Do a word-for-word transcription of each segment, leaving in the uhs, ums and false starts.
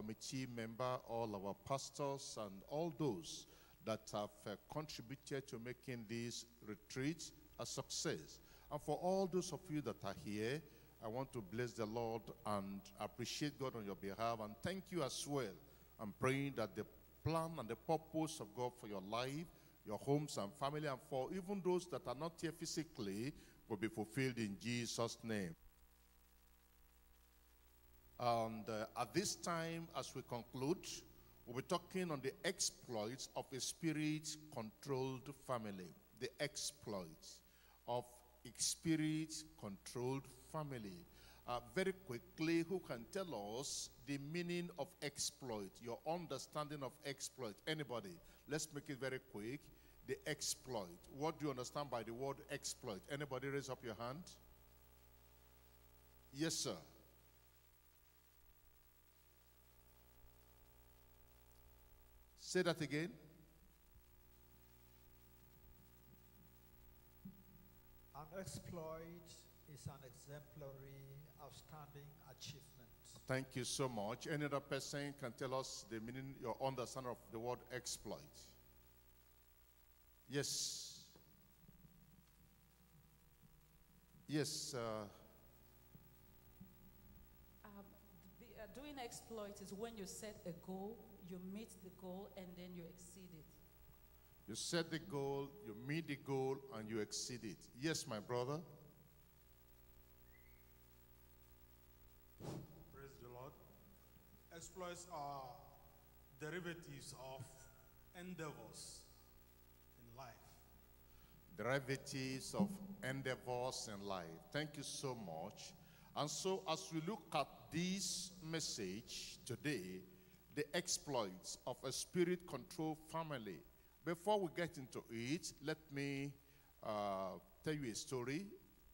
committee member, all our pastors, and all those that have uh, contributed to making this retreat a success. And for all those of you that are here, I want to bless the Lord and appreciate God on your behalf and thank you as well. I'm praying that the plan and the purpose of God for your life, your homes and family, and for even those that are not here physically, will be fulfilled in Jesus' name. And uh, at this time, as we conclude, we'll be talking on the exploits of a spirit-controlled family. The exploits of a spirit-controlled family. Uh, very quickly, who can tell us the meaning of exploit, your understanding of exploit? Anybody? Let's make it very quick. The exploit. What do you understand by the word exploit? Anybody raise up your hand? Yes, sir. Say that again. An exploit is an exemplary, outstanding achievement. Thank you so much. Any other person can tell us the meaning, your understanding of the word exploit? Yes. Yes. Uh, um, the, uh, doing exploit is when you set a goal, you meet the goal, and then you exceed it. You set the goal, you meet the goal, and you exceed it. Yes, my brother. Praise the Lord. Exploits are derivatives of endeavors in life. Derivatives of endeavors in life. Thank you so much. And so as we look at this message today, the exploits of a spirit-controlled family, before we get into it, let me uh, tell you a story,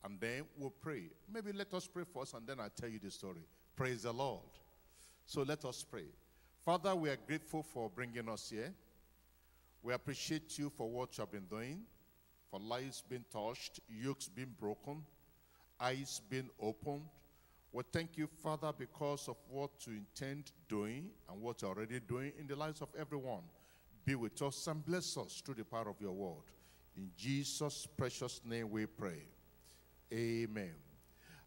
and then we'll pray. Maybe let us pray first, and then I'll tell you the story. Praise the Lord. So let us pray. Father, we are grateful for bringing us here. We appreciate you for what you have been doing, for lives being touched, yokes being broken, eyes being opened. We thank you, Father, because of what you intend doing and what you're already doing in the lives of everyone. Be with us and bless us through the power of your word. In Jesus' precious name we pray. Amen.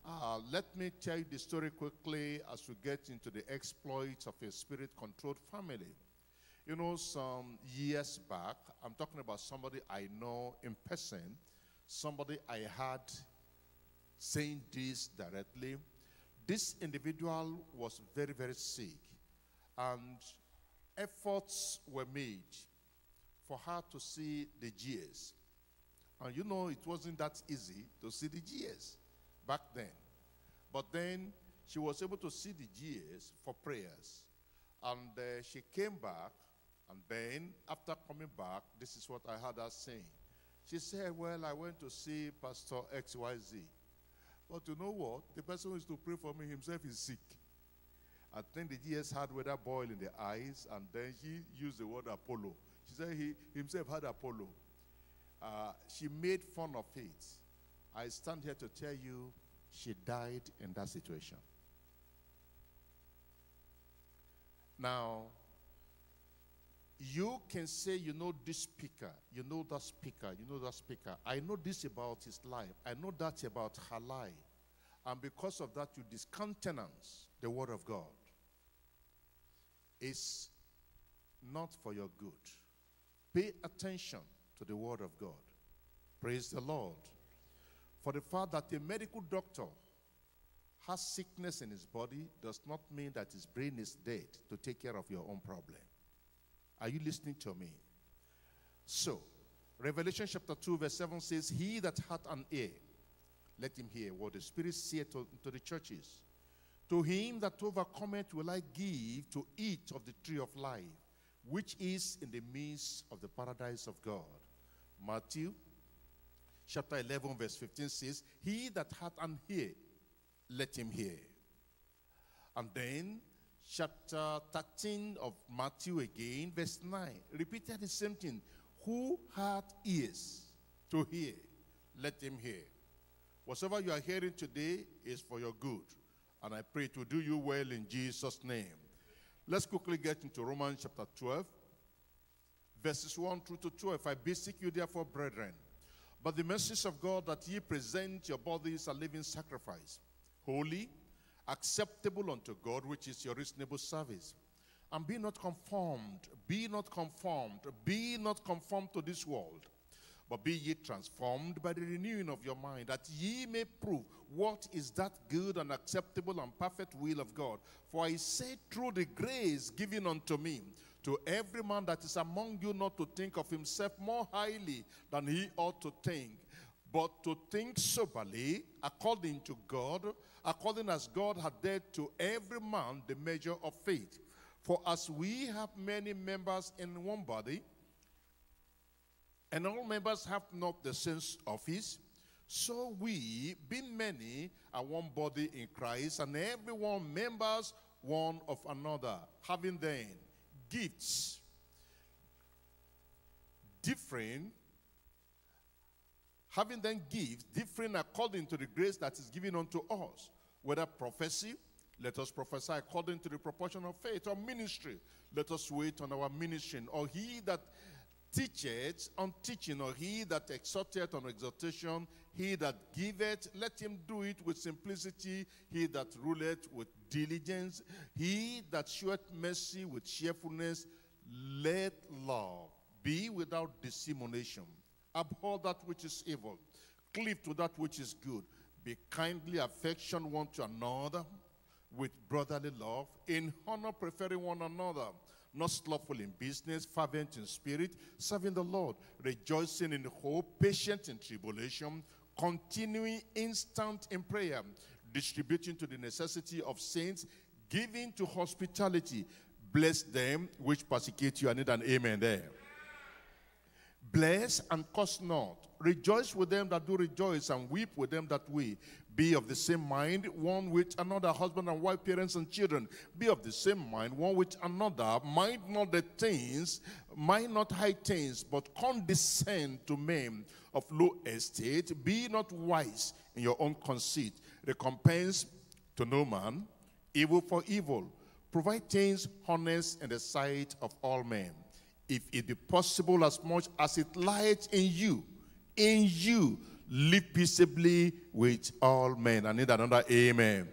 Uh, let me tell you the story quickly as we get into the exploits of a spirit-controlled family. You know, some years back, I'm talking about somebody I know in person, somebody I had saying this directly. This individual was very, very sick, and efforts were made for her to see the G S. And you know, it wasn't that easy to see the G S back then. But then she was able to see the G S for prayers. And uh, she came back, and then after coming back, this is what I heard her saying. She said, well, I went to see Pastor X Y Z. But you know what? The person who is to pray for me himself is sick. I think the G S had weather boil in the eyes, and then she used the word Apollo. She said he himself had Apollo. Uh, she made fun of it. I stand here to tell you, she died in that situation. Now, you can say, you know this speaker, you know that speaker, you know that speaker. I know this about his life. I know that about her life. And because of that, you discountenance the word of God. It's not for your good. Pay attention to the word of God. Praise the Lord. For the fact that a medical doctor has sickness in his body does not mean that his brain is dead to take care of your own problem. Are you listening to me? So, Revelation chapter two verse seven says, he that hath an ear, let him hear what the Spirit saith to, to the churches. To him that overcometh will I give to eat of the tree of life, which is in the midst of the paradise of God. Matthew chapter eleven verse fifteen says, he that hath an ear, let him hear. And then chapter thirteen of Matthew again, verse nine, repeated the same thing. Who hath ears to hear, let him hear. Whatever you are hearing today is for your good, and I pray to do you well in Jesus' name. Let's quickly get into Romans chapter twelve, verses one through to twelve. I beseech you, therefore, brethren, by the mercies of God, that ye present your bodies a living sacrifice, holy, acceptable unto God, which is your reasonable service. And be not conformed, be not conformed, be not conformed to this world, but be ye transformed by the renewing of your mind, that ye may prove what is that good and acceptable and perfect will of God. For I say, through the grace given unto me, to every man that is among you, not to think of himself more highly than he ought to think, but to think soberly, according to God, according as God hath dealt to every man the measure of faith. For as we have many members in one body, and all members have not the same office, so we, being many, are one body in Christ, and everyone members one of another, having then gifts differing, having then gifts differing according to the grace that is given unto us, whether prophecy, let us prophesy according to the proportion of faith, or ministry, let us wait on our ministry, or he that teacheth on teaching, or he that exhorteth on exhortation, he that giveth, let him do it with simplicity, he that ruleth with diligence, he that sheweth mercy with cheerfulness. Let love be without dissimulation. Abhor that which is evil, cleave to that which is good. Be kindly affection one to another with brotherly love, in honor preferring one another, not slothful in business, fervent in spirit, serving the Lord, rejoicing in hope, patient in tribulation, continuing instant in prayer, distributing to the necessity of saints, giving to hospitality. Bless them which persecute you. I need an amen there. Bless and curse not. Rejoice with them that do rejoice, and weep with them that weep. Be of the same mind one with another, husband and wife, parents and children. Be of the same mind one with another. Mind not the things, mind not high things, but condescend to men of low estate. Be not wise in your own conceit. Recompense to no man evil for evil. Provide things honest in the sight of all men. If it be possible, as much as it lieth in you, in you, live peaceably with all men. I need another amen. Amen.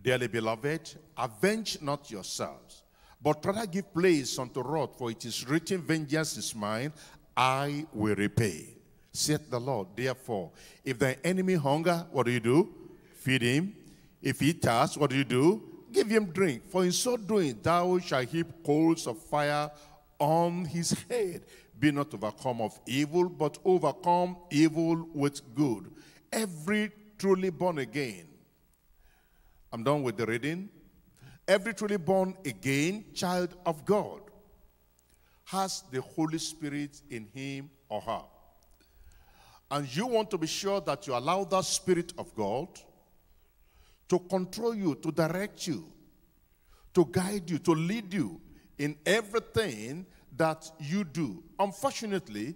Dearly beloved, avenge not yourselves, but rather give place unto wrath, for it is written, vengeance is mine, I will repay, saith the Lord. Therefore, if thine enemy hunger, what do you do? Feed him. If he thirsts, what do you do? Give him drink. For in so doing, thou shalt heap coals of fire on his head. Be not overcome of evil, but overcome evil with good. Every truly born again, I'm done with the reading. Every truly born again child of God has the Holy Spirit in him or her. And you want to be sure that you allow that Spirit of God to control you, to direct you, to guide you, to lead you in everything that you do. Unfortunately,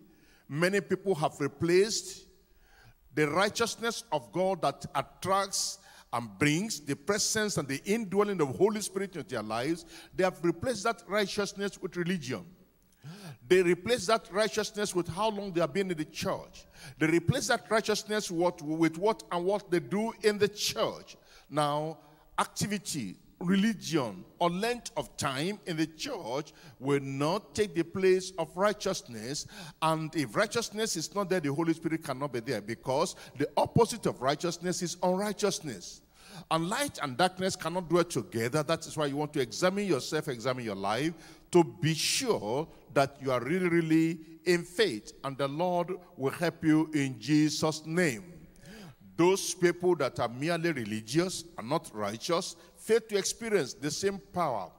many people have replaced the righteousness of God that attracts and brings the presence and the indwelling of the Holy Spirit into their lives. They have replaced that righteousness with religion. They replace that righteousness with how long they have been in the church. They replace that righteousness what, with what and what they do in the church. Now, activity, religion, or length of time in the church will not take the place of righteousness. And if righteousness is not there, the Holy Spirit cannot be there, because the opposite of righteousness is unrighteousness. And light and darkness cannot dwell together. That is why you want to examine yourself, examine your life, to be sure that you are really, really in faith. And the Lord will help you in Jesus' name. Those people that are merely religious and not righteous fail to experience the same power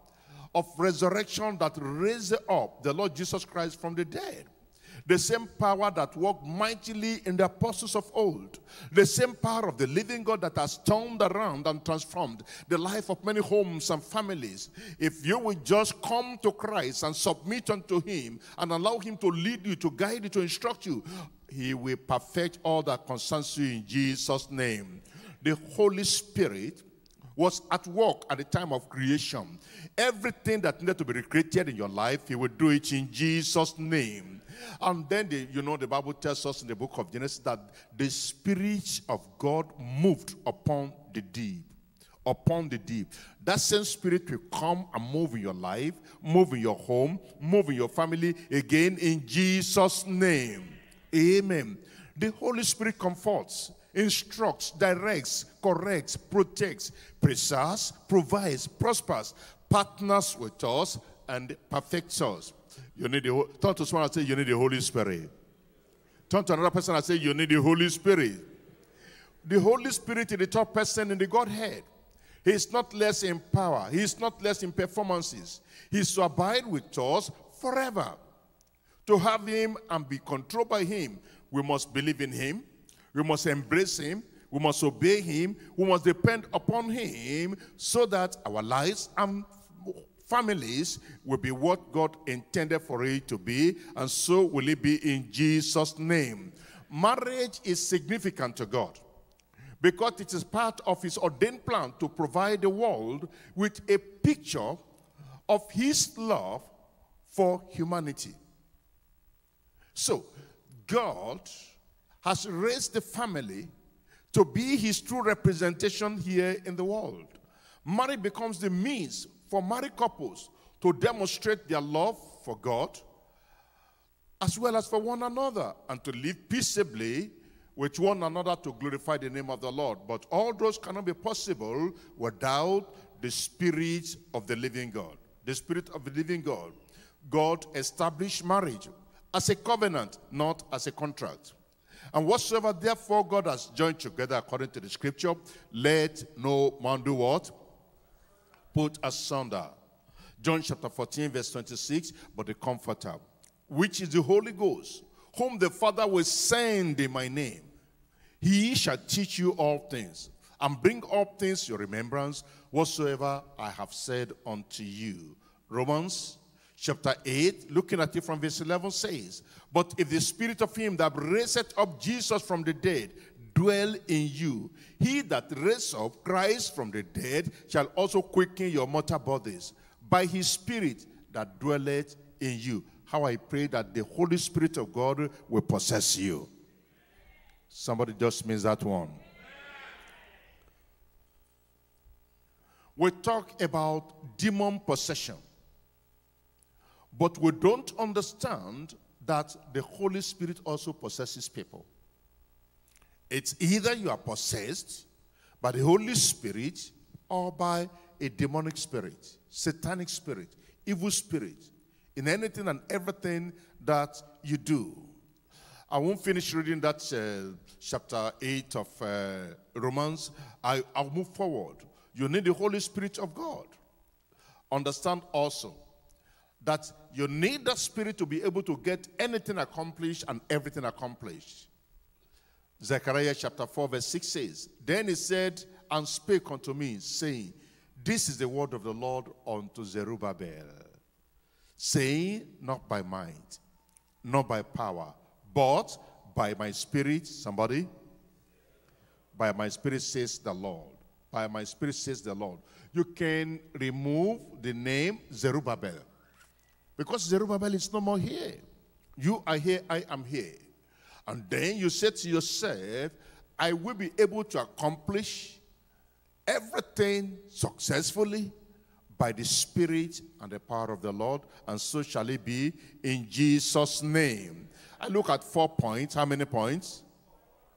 of resurrection that raised up the Lord Jesus Christ from the dead. The same power that worked mightily in the apostles of old. The same power of the living God that has turned around and transformed the life of many homes and families. If you will just come to Christ and submit unto him and allow him to lead you, to guide you, to instruct you, he will perfect all that concerns you in Jesus' name. The Holy Spirit was at work at the time of creation. Everything that needed to be recreated in your life, he will do it in Jesus' name. And then, the, you know, the Bible tells us in the book of Genesis that the Spirit of God moved upon the deep. Upon the deep. That same Spirit will come and move in your life, move in your home, move in your family again in Jesus' name. Amen. The Holy Spirit comforts, instructs, directs, corrects, protects, preserves, provides, prospers, partners with us, and perfects us. You need the, turn to someone and say, you need the Holy Spirit. Turn to another person and say, you need the Holy Spirit. The Holy Spirit is the top person in the Godhead. He is not less in power. He is not less in performances. He is to abide with us forever. To have him and be controlled by him, we must believe in him. We must embrace him. We must obey him. We must depend upon him so that our lives and families will be what God intended for it to be, and so will it be in Jesus' name. Marriage is significant to God because it is part of his ordained plan to provide the world with a picture of his love for humanity. So, God has raised the family to be his true representation here in the world. Marriage becomes the means for married couples to demonstrate their love for God as well as for one another, and to live peaceably with one another to glorify the name of the Lord. But all those cannot be possible without the Spirit of the living God. The Spirit of the living God. God established marriage as a covenant, not as a contract. And whatsoever therefore God has joined together according to the scripture, let no man do what? Put asunder. John chapter fourteen verse twenty-six, but the comforter, which is the Holy Ghost, whom the Father will send in my name, he shall teach you all things, and bring all things to your remembrance, whatsoever I have said unto you. Romans chapter eight, looking at it from verse eleven, says, but if the Spirit of him that raiseth up Jesus from the dead dwell in you, he that raised up Christ from the dead shall also quicken your mortal bodies by his Spirit that dwelleth in you. How I pray that the Holy Spirit of God will possess you. Somebody just missed that one. We talk about demon possession, but we don't understand that the Holy Spirit also possesses people. It's either you are possessed by the Holy Spirit or by a demonic spirit, satanic spirit, evil spirit, in anything and everything that you do. I won't finish reading that uh, chapter eight of uh, Romans. I, I'll move forward. You need the Holy Spirit of God. Understand also that you need that Spirit to be able to get anything accomplished and everything accomplished. Zechariah chapter four verse six says, then he said, and spake unto me, saying, this is the word of the Lord unto Zerubbabel, saying, not by might, not by power, but by my Spirit. Somebody? By my Spirit, says the Lord. By my Spirit, says the Lord. You can remove the name Zerubbabel, because Zerubbabel is no more here. You are here, I am here. And then you say to yourself, I will be able to accomplish everything successfully by the Spirit and the power of the Lord, and so shall it be in Jesus' name. I look at four points. How many points?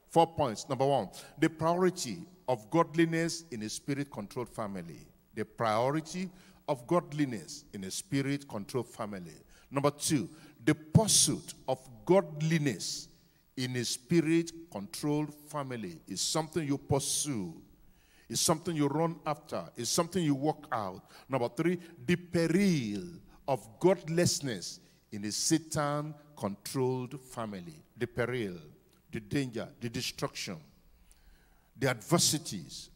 Four points. Number one, the priority of godliness in a spirit-controlled family. The priority of godliness in a spirit-controlled family. Number two, the pursuit of godliness in a spirit-controlled family is something you pursue. It's something you run after. It's something you work out. Number three, the peril of godlessness in a Satan-controlled family. The peril, the danger, the destruction, the adversities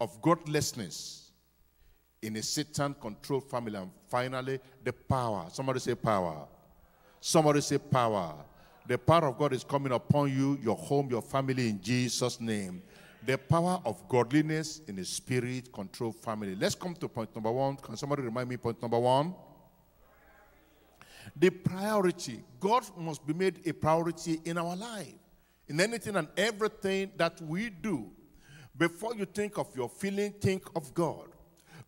of godlessness in a Satan-controlled family. And finally, the power. Somebody say power. Somebody say power. The power of God is coming upon you, your home, your family, in Jesus' name. The power of godliness in a spirit-controlled family. Let's come to point number one. Can somebody remind me point number one? The priority. God must be made a priority in our life. In anything and everything that we do. Before you think of your feeling, think of God.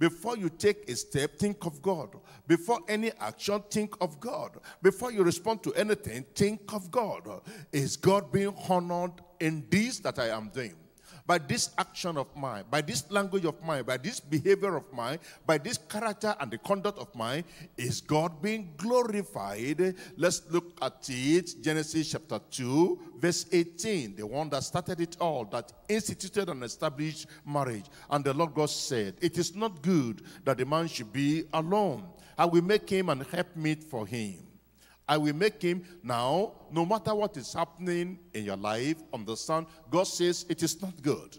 Before you take a step, think of God. Before any action, think of God. Before you respond to anything, think of God. Is God being honored in this that I am doing? By this action of mine, by this language of mine, by this behavior of mine, by this character and the conduct of mine, is God being glorified? Let's look at it. Genesis chapter two, verse eighteen, the one that started it all, that instituted and established marriage. And the Lord God said, it is not good that the man should be alone. I will make him an helpmeet for him. I will make him. Now, no matter what is happening in your life, understand, God says it is not good.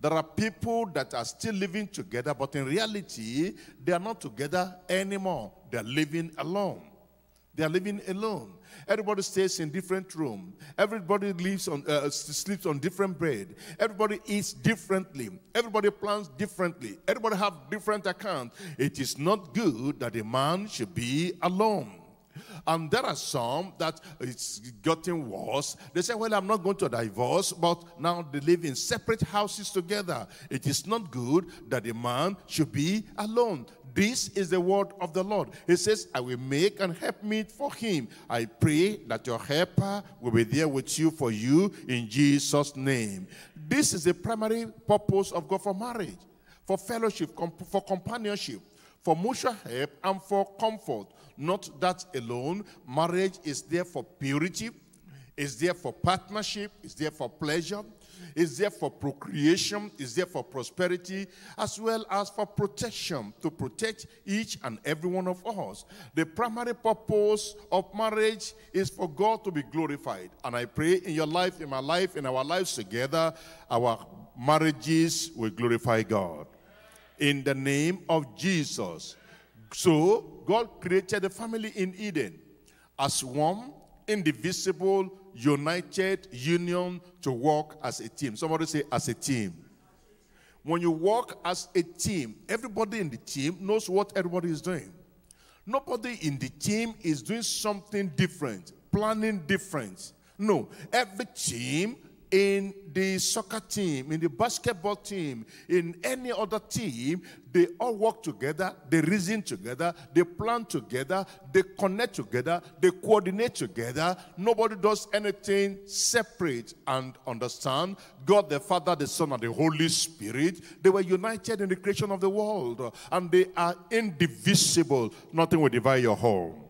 There are people that are still living together, but in reality, they are not together anymore. They are living alone. They are living alone. Everybody stays in different room. Everybody lives on, uh, sleeps on different bed. Everybody eats differently. Everybody plans differently. Everybody have different accounts. It is not good that a man should be alone. And there are some that it's gotten worse. They say, well, I'm not going to divorce, but now they live in separate houses together. It is not good that a man should be alone. This is the word of the Lord. He says, I will make an helpmeet for him. I pray that your helper will be there with you for you in Jesus' name. This is the primary purpose of God for marriage, for fellowship, for companionship, for mutual help, and for comfort. Not that alone. Marriage is there for purity, is there for partnership, is there for pleasure, is there for procreation, is there for prosperity, as well as for protection, to protect each and every one of us. The primary purpose of marriage is for God to be glorified. And I pray in your life, in my life, in our lives together, our marriages will glorify God. In the name of Jesus. So, God created the family in Eden as one indivisible, united union to work as a team. Somebody say, as a team. When you work as a team, everybody in the team knows what everybody is doing. Nobody in the team is doing something different, planning different. No, every team, in the soccer team, in the basketball team, in any other team, they all work together, they reason together, they plan together, they connect together, they coordinate together. Nobody does anything separate. And understand, God the Father, the Son, and the Holy Spirit, they were united in the creation of the world, and they are indivisible. Nothing will divide your home.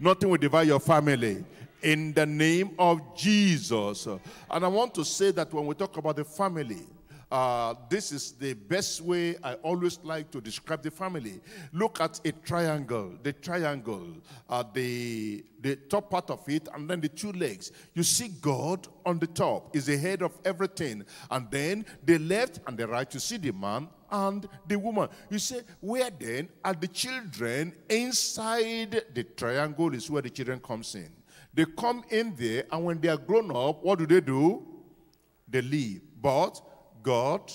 Nothing will divide your family. In the name of Jesus. And I want to say that when we talk about the family, uh, this is the best way I always like to describe the family. Look at a triangle, the triangle, uh, the, the top part of it, and then the two legs. You see God on the top is the head of everything. And then the left and the right, you see the man and the woman. You say, where then are the children? Inside the triangle is where the children comes in. They come in there, and when they are grown up, what do they do? They leave. But God,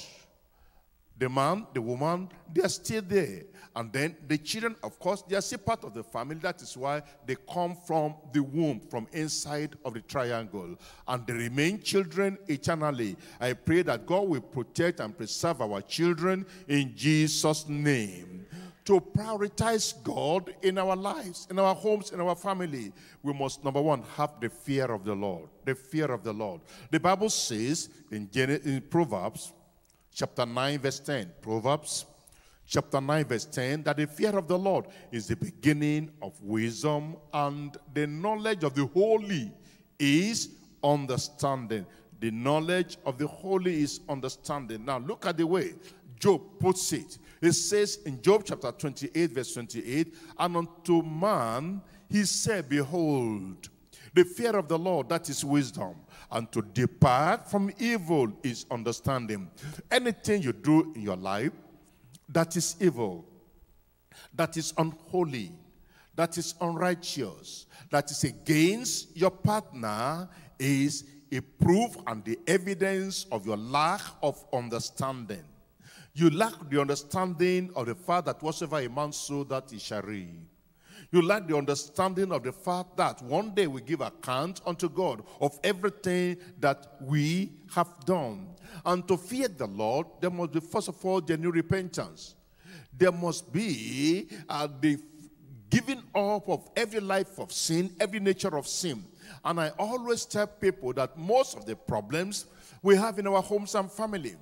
the man, the woman, they are still there. And then the children, of course, they are still part of the family. That is why they come from the womb, from inside of the triangle. And they remain children eternally. I pray that God will protect and preserve our children in Jesus' name. To prioritize God in our lives, in our homes, in our family, we must, number one, have the fear of the Lord. The fear of the Lord. The Bible says in, in Proverbs chapter nine, verse ten, Proverbs chapter nine, verse ten, that the fear of the Lord is the beginning of wisdom, and the knowledge of the holy is understanding. The knowledge of the holy is understanding. Now, look at the way Job puts it. It says in Job chapter twenty-eight, verse twenty-eight, and unto man he said, behold, the fear of the Lord, that is wisdom, and to depart from evil is understanding. Anything you do in your life that is evil, that is unholy, that is unrighteous, that is against your partner, is a proof and the evidence of your lack of understanding. You lack the understanding of the fact that whatsoever a man sows, that he shall reap. You lack the understanding of the fact that one day we give account unto God of everything that we have done. And to fear the Lord, there must be, first of all, genuine repentance. There must be uh, the giving up of every life of sin, every nature of sin. And I always tell people that most of the problems we have in our homes and family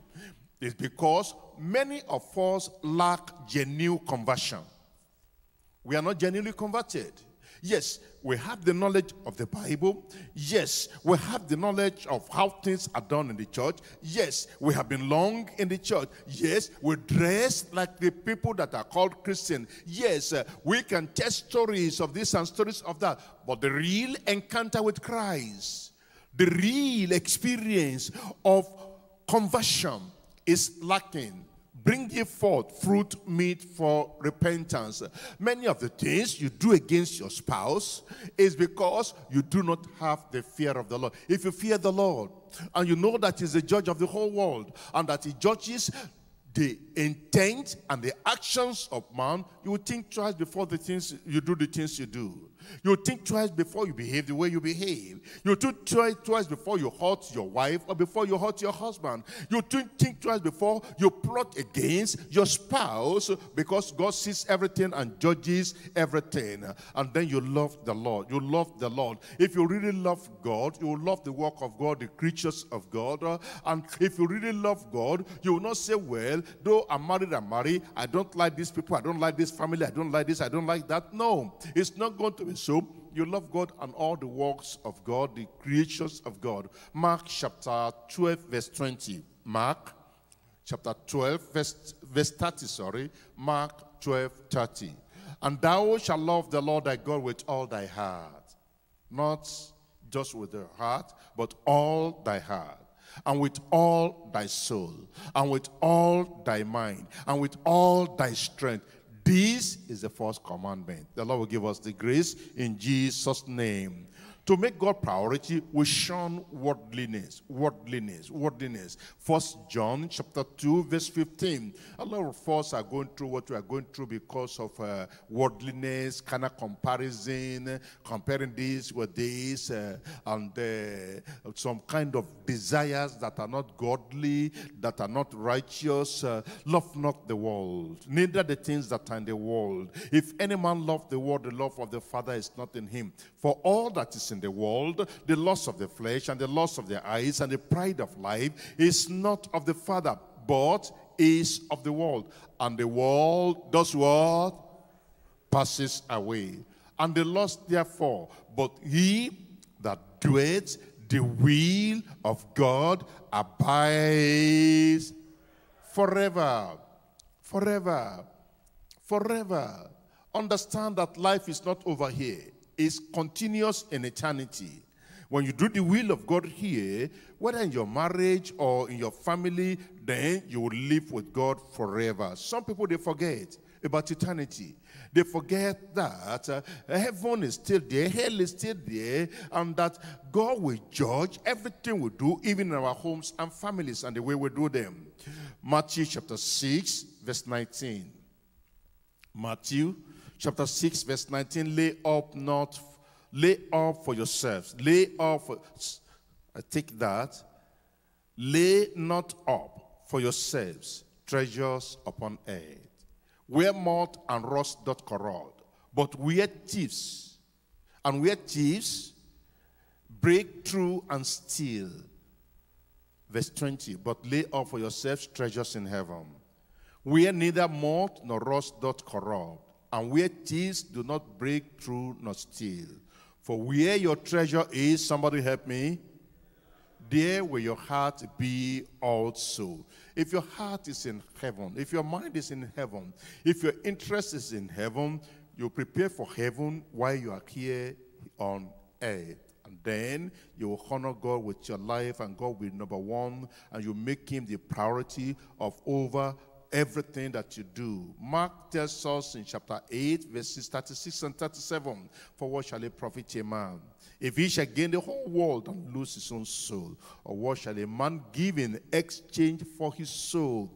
is because many of us lack genuine conversion. We are not genuinely converted. Yes, we have the knowledge of the Bible. Yes, we have the knowledge of how things are done in the church. Yes, we have been long in the church. Yes, we dress like the people that are called Christian. Yes, uh, we can tell stories of this and stories of that. But the real encounter with Christ, the real experience of conversion is lacking. Bring ye forth fruit meet for repentance. Many of the things you do against your spouse is because you do not have the fear of the Lord. If you fear the Lord and you know that he's the judge of the whole world and that he judges the intent and the actions of man, you will think twice before the things you do the things you do. You think twice before you behave the way you behave. You think twice before you hurt your wife or before you hurt your husband. You think twice before you plot against your spouse, because God sees everything and judges everything. And then you love the Lord. You love the Lord. If you really love God, you will love the work of God, the creatures of God. And if you really love God, you will not say, well, though I'm married, I'm married. I don't like these people. I don't like this family. I don't like this. I don't like that. No, it's not going to be. So you love God and all the works of God, the creations of God. Mark chapter twelve, verse twenty. Mark chapter twelve, verse, verse thirty, sorry. Mark twelve, thirty. And thou shalt love the Lord thy God with all thy heart. Not just with the heart, but all thy heart. And with all thy soul. And with all thy mind. And with all thy strength. This is the first commandment. The Lord will give us the grace in Jesus' name. To make God priority, we shun worldliness, worldliness, worldliness. First John chapter two, verse fifteen. A lot of us are going through what we are going through because of uh, worldliness, kind of comparison, comparing this with this, uh, and uh, some kind of desires that are not godly, that are not righteous. Uh, love not the world, neither the things that are in the world. If any man love the world, the love of the Father is not in him. For all that is in the world, the lust of the flesh and the lust of the eyes and the pride of life is not of the Father, but is of the world. And the world does what? Passes away. And the lust therefore, but he that doeth the will of God abides forever, forever, forever. Understand that life is not over here. Is continuous in eternity. When you do the will of God here, whether in your marriage or in your family, then you will live with God forever. Some people, they forget about eternity. They forget that uh, heaven is still there, hell is still there, and that God will judge everything we do, even in our homes and families and the way we do them. Matthew chapter six, verse nineteen. Matthew chapter six, verse nineteen, lay up not, lay up for yourselves. Lay up, for, I take that. Lay not up for yourselves treasures upon earth, where moth and rust doth corrode, but where thieves, and where thieves break through and steal. Verse twenty, but lay up for yourselves treasures in heaven, where neither moth nor rust doth corrode, and where thieves do not break through nor steal. For where your treasure is, somebody help me, there will your heart be also. If your heart is in heaven, if your mind is in heaven, if your interest is in heaven, you prepare for heaven while you are here on earth. And then you will honor God with your life, and God will be number one, and you make him the priority of over everything that you do. Mark tells us in chapter eight, verses thirty-six and thirty-seven, "For what shall it profit a man if he shall gain the whole world and lose his own soul? Or what shall a man give in exchange for his soul?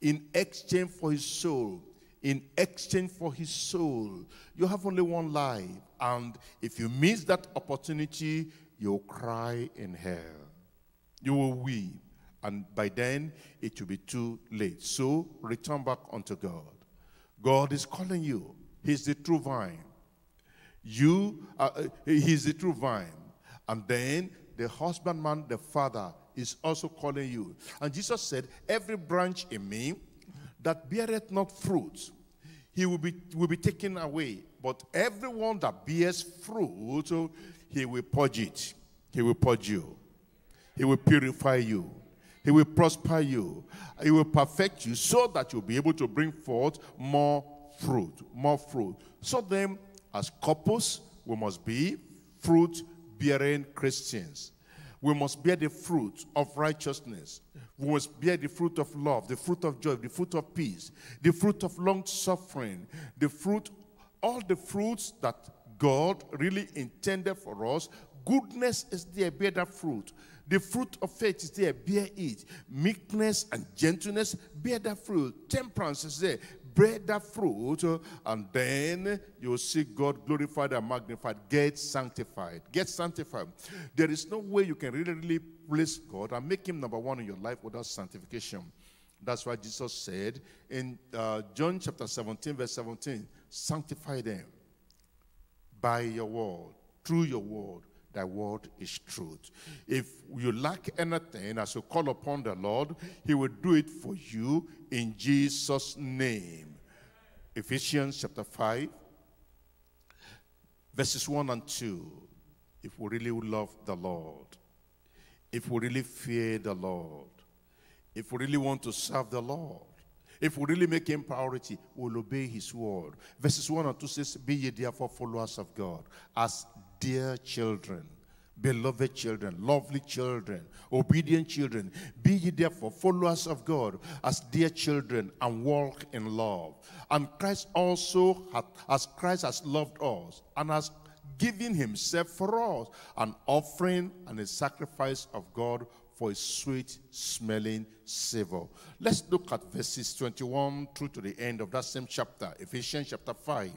In exchange for his soul. In exchange for his soul." You have only one life, and if you miss that opportunity, you'll cry in hell. You will weep, and by then it will be too late. So return back unto God. God is calling you. He's the true vine. You, uh, he's the true vine. And then the husbandman, the Father, is also calling you. And Jesus said, "Every branch in me that beareth not fruit, he will be, will be taken away. But everyone that bears fruit, he will purge it." He will purge you. He will purify you. He will prosper you. He will perfect you so that you'll be able to bring forth more fruit, more fruit. So then, as couples, we must be fruit-bearing Christians. We must bear the fruit of righteousness. We must bear the fruit of love, the fruit of joy, the fruit of peace, the fruit of long-suffering, the fruit, all the fruits that God really intended for us. Goodness is there, bear that fruit. The fruit of faith is there, bear it. Meekness and gentleness, bear that fruit. Temperance is there, bear that fruit. And then you'll see God glorified and magnified. Get sanctified. Get sanctified. There is no way you can really, really place God and make him number one in your life without sanctification. That's why Jesus said in uh, John chapter seventeen, verse seventeen, "Sanctify them by your word, through your word. Thy word is truth." If you lack anything, as you call upon the Lord, he will do it for you in Jesus' name. Ephesians chapter five, verses one and two. If we really love the Lord, if we really fear the Lord, if we really want to serve the Lord, if we really make him priority, we'll obey his word. Verses one and two says, "Be ye therefore followers of God, as dear children, beloved children, lovely children, obedient children. Be ye therefore followers of God, as dear children, and walk in love. And Christ also, hath, as Christ has loved us, and has given himself for us, an offering and a sacrifice of God for a sweet-smelling savor." Let's look at verses twenty-one through to the end of that same chapter, Ephesians chapter five,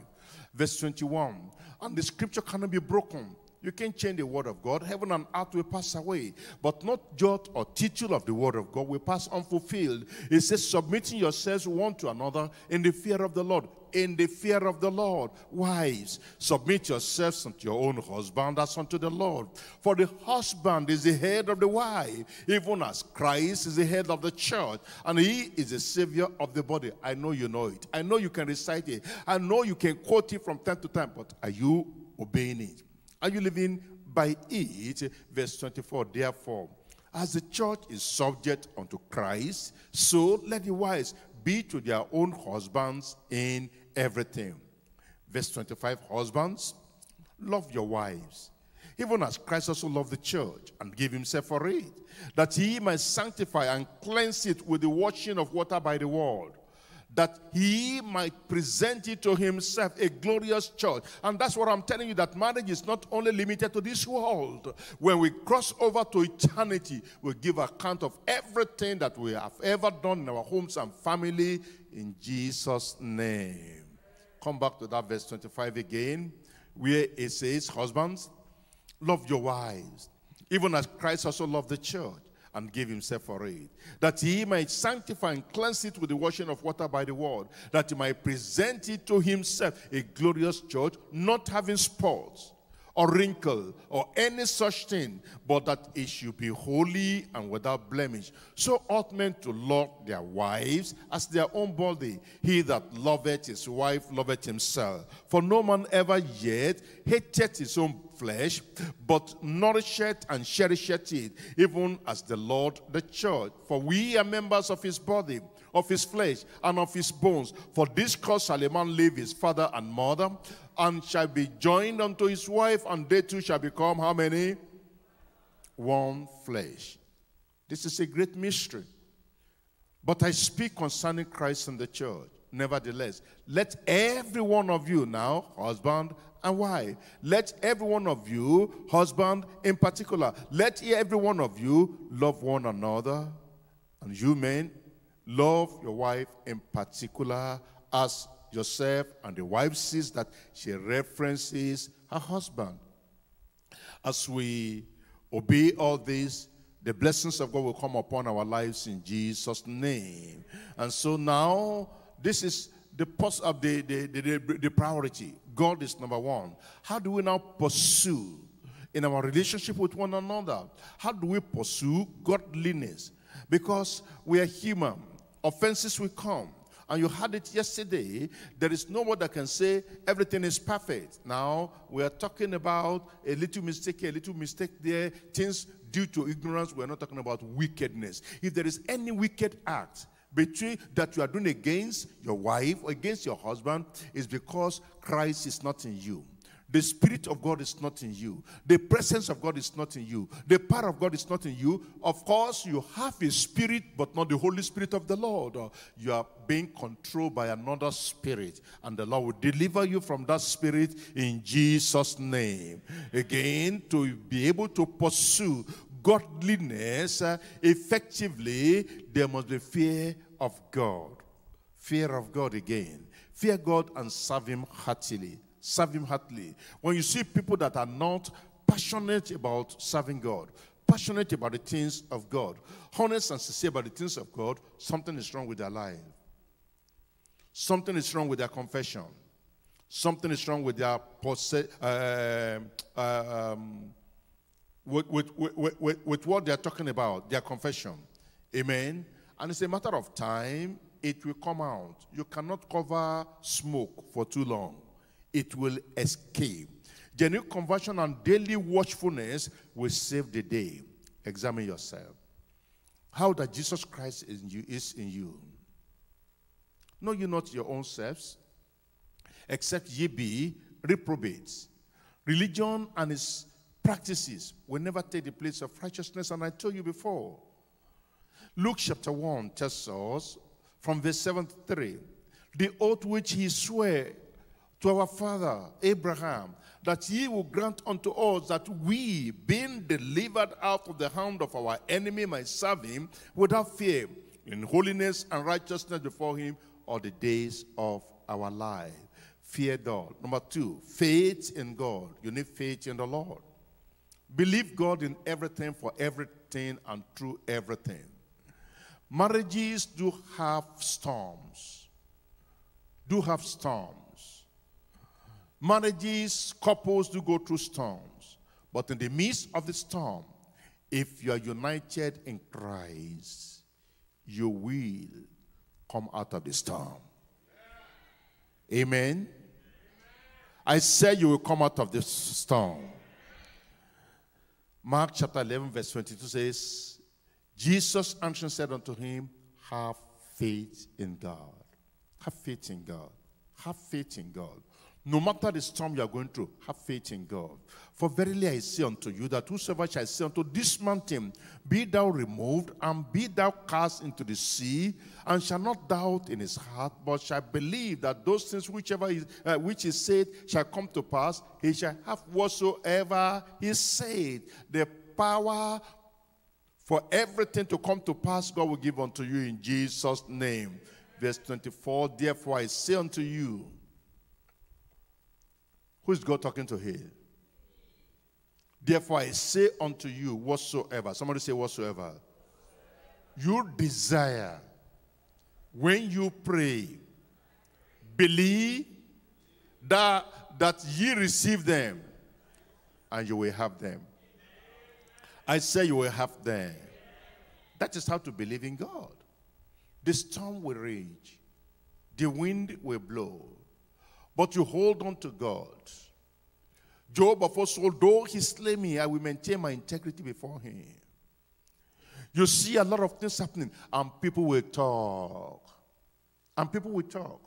verse twenty-one. "And the scripture cannot be broken." You can't change the word of God. "Heaven and earth will pass away, but not jot or tittle of the word of God will pass unfulfilled." It says, "Submitting yourselves one to another in the fear of the Lord." In the fear of the Lord. "Wives, submit yourselves unto your own husband as unto the Lord. For the husband is the head of the wife, even as Christ is the head of the church, and he is the savior of the body." I know you know it. I know you can recite it. I know you can quote it from time to time, but are you obeying it? Are you living by it? Verse twenty-four, "Therefore, as the church is subject unto Christ, so let the wives be to their own husbands in everything." Verse twenty-five, "Husbands, love your wives, even as Christ also loved the church, and gave himself for it, that he might sanctify and cleanse it with the washing of water by the word, that he might present it to himself a glorious church." And that's what I'm telling you, that marriage is not only limited to this world. When we cross over to eternity, we'll give account of everything that we have ever done in our homes and family in Jesus' name. Come back to that verse twenty-five again, where it says, "Husbands, love your wives, even as Christ also loved the church, and gave himself for it, that he might sanctify and cleanse it with the washing of water by the word, that he might present it to himself a glorious church, not having spots or wrinkle or any such thing, but that it should be holy and without blemish. So ought men to love their wives as their own body. He that loveth his wife loveth himself. For no man ever yet hateth his own flesh, but nourisheth and cherisheth it, even as the Lord the church. For we are members of his body, of his flesh, and of his bones. For this cause shall a man leave his father and mother, and shall be joined unto his wife, and they two shall become," how many? "One flesh." This is a great mystery. But I speak concerning Christ and the church. Nevertheless, let every one of you now, husband and wife, let every one of you, husband in particular, let every one of you love one another. And you men, love your wife in particular as yourself. And the wife sees that she references her husband. As we obey all this, the blessings of God will come upon our lives in Jesus' name. And so now, this is the post of the, the, the, the priority. God is number one. How do we now pursue in our relationship with one another? How do we pursue godliness? Because we are human. Offenses will come. And you heard it yesterday. There is no one that can say everything is perfect. Now, we are talking about a little mistake here, a little mistake there, things due to ignorance. We are not talking about wickedness. If there is any wicked act between that you are doing against your wife or against your husband, is because Christ is not in you. The Spirit of God is not in you. The presence of God is not in you. The power of God is not in you. Of course, you have a spirit, but not the Holy Spirit of the Lord. You are being controlled by another spirit, and the Lord will deliver you from that spirit in Jesus' name. Again, to be able to pursue godliness effectively, there must be fear of God. Fear of God again. Fear God and serve Him heartily. Serve Him heartily. When you see people that are not passionate about serving God, passionate about the things of God, honest and sincere about the things of God, something is wrong with their life. Something is wrong with their confession. Something is wrong with their possession. Uh, uh, um, With, with, with, with, with what they are talking about, their confession. Amen? And it's a matter of time, it will come out. You cannot cover smoke for too long. It will escape. Genuine conversion and daily watchfulness will save the day. Examine yourself. How that Jesus Christ is in you, is in you. Know you not your own selves, except ye be reprobates. Religion and its practices will never take the place of righteousness, and I told you before. Luke chapter one tells us, from verse seven to three, the oath which he swore to our father Abraham, that he will grant unto us, that we, being delivered out of the hand of our enemy, might serve him without fear, in holiness and righteousness before him all the days of our life. Fear God. Number two, faith in God. You need faith in the Lord. Believe God in everything, for everything, and through everything. Marriages do have storms. Do have storms. Marriages, couples do go through storms. But in the midst of the storm, if you are united in Christ, you will come out of the storm. Amen? I said you will come out of the storm. Mark chapter eleven, verse twenty-two says, Jesus answered and said unto him, have faith in God. Have faith in God. Have faith in God. No matter the storm you are going through, have faith in God. For verily I say unto you, that whosoever shall say unto this mountain, be thou removed, and be thou cast into the sea, and shall not doubt in his heart, but shall believe that those things whichever is, uh, which is said shall come to pass, he shall have whatsoever he said. The power for everything to come to pass, God will give unto you in Jesus' name. Verse twenty-four, therefore I say unto you, who is God talking to here? Therefore, I say unto you, whatsoever. Somebody say whatsoever. You desire, when you pray, believe that, that ye receive them, and you will have them. I say you will have them. That is how to believe in God. The storm will rage. The wind will blow. But you hold on to God. Job, of us, although he slay me, I will maintain my integrity before him. You see a lot of things happening, and people will talk. And people will talk.